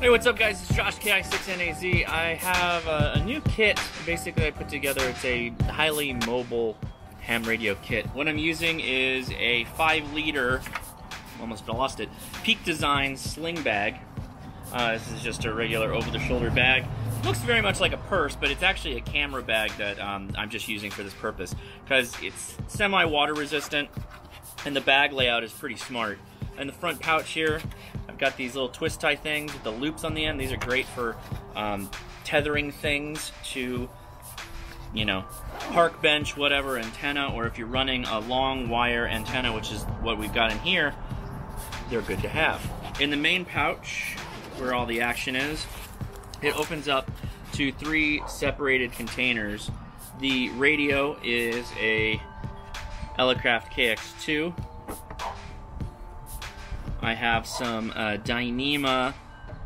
Hey, what's up guys, it's Josh KI6NAZ. I have a new kit basically I put together. It's a highly mobile ham radio kit. What I'm using is a 5-liter, almost lost it, Peak Design sling bag. This is just a regular over-the-shoulder bag. Looks very much like a purse, but it's actually a camera bag that I'm just using for this purpose because it's semi-water resistant and the bag layout is pretty smart. In the front pouch here, I've got these little twist tie things with the loops on the end. These are great for tethering things to, you know, park bench, whatever, antenna, or if you're running a long wire antenna, which is what we've got in here, they're good to have. In the main pouch, where all the action is, it opens up to 3 separated containers. The radio is a Elecraft KX2. I have some Dyneema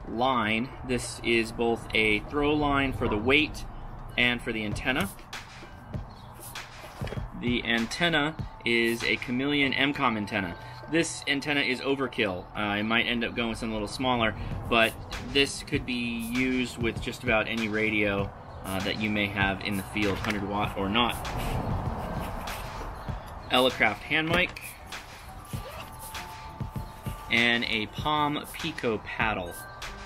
line. This is both a throw line for the weight and for the antenna. The antenna is a Chameleon MCOM antenna. This antenna is overkill. I might end up going with something a little smaller, but this could be used with just about any radio that you may have in the field, 100 watt or not. Elecraft hand mic. And a Palm Pico paddle,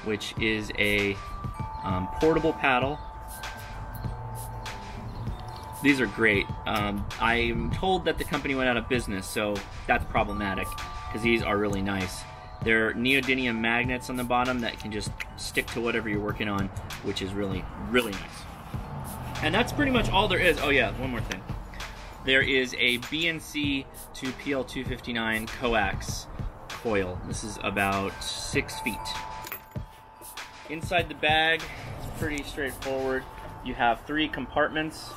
which is a portable paddle. These are great. I'm told that the company went out of business, so that's problematic because these are really nice. They're neodymium magnets on the bottom that can just stick to whatever you're working on, which is really, really nice. And that's pretty much all there is. Oh yeah, one more thing. There is a BNC to PL259 coax coil. This is about 6 feet. Inside the bag, it's pretty straightforward. You have 3 compartments,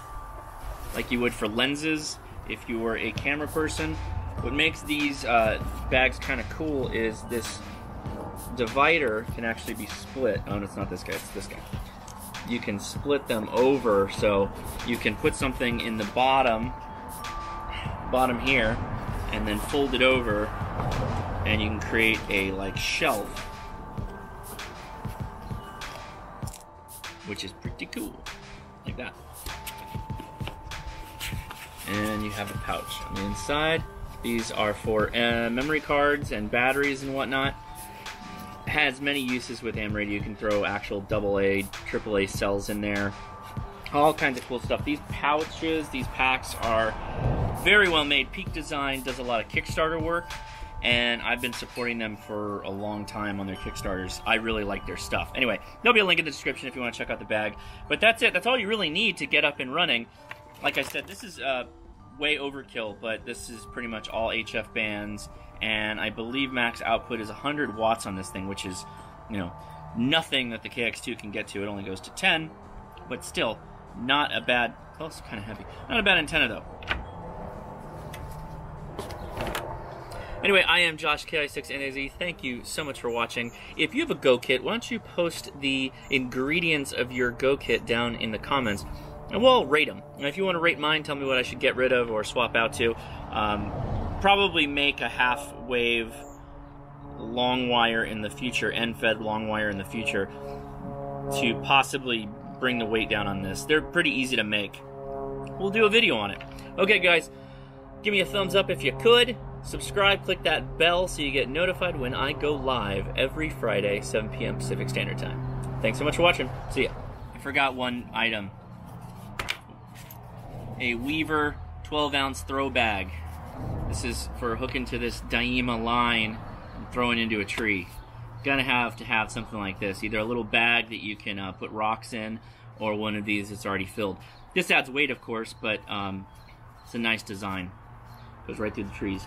like you would for lenses if you were a camera person. What makes these bags kind of cool is this divider can actually be split. Oh, no, it's not this guy, it's this guy. You can split them over, so you can put something in the bottom here, and then fold it over, and you can create a like shelf, which is pretty cool, like that. And you have a pouch on the inside. These are for memory cards and batteries and whatnot. Has many uses with ham radio. You can throw actual AA, AAA cells in there. All kinds of cool stuff. These pouches, these packs are very well made. Peak Design does a lot of Kickstarter work, and I've been supporting them for a long time on their Kickstarters. I really like their stuff. Anyway, there'll be a link in the description if you want to check out the bag. But that's it. That's all you really need to get up and running. Like I said, this is way overkill, but this is pretty much all HF bands, and I believe max output is 100 watts on this thing, which is, you know, nothing that the KX2 can get to. It only goes to 10, but still, not a bad, oh, it's kind of heavy, not a bad antenna though. Anyway, I am Josh KI6NAZ. Thank you so much for watching. If you have a Go kit, why don't you post the ingredients of your Go kit down in the comments, and we'll rate them. And if you want to rate mine, tell me what I should get rid of or swap out to. Probably make a half wave long wire in the future, end-fed long wire in the future, to possibly bring the weight down on this. They're pretty easy to make. We'll do a video on it. Okay, guys, give me a thumbs up if you could. Subscribe, click that bell so you get notified when I go live every Friday, 7 p.m. Pacific Standard Time. Thanks so much for watching. See ya. I forgot one item. A Weaver 12-ounce throw bag. This is for hooking to this Dyneema line and throwing into a tree. Gonna have to have something like this. Either a little bag that you can put rocks in, or one of these that's already filled. This adds weight, of course, but it's a nice design. Goes right through the trees.